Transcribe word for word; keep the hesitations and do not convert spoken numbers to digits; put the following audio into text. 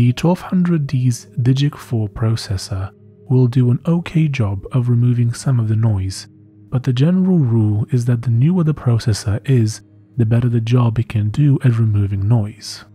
The twelve hundred D's Digic four processor will do an okay job of removing some of the noise, but the general rule is that the newer the processor is, the better the job it can do at removing noise.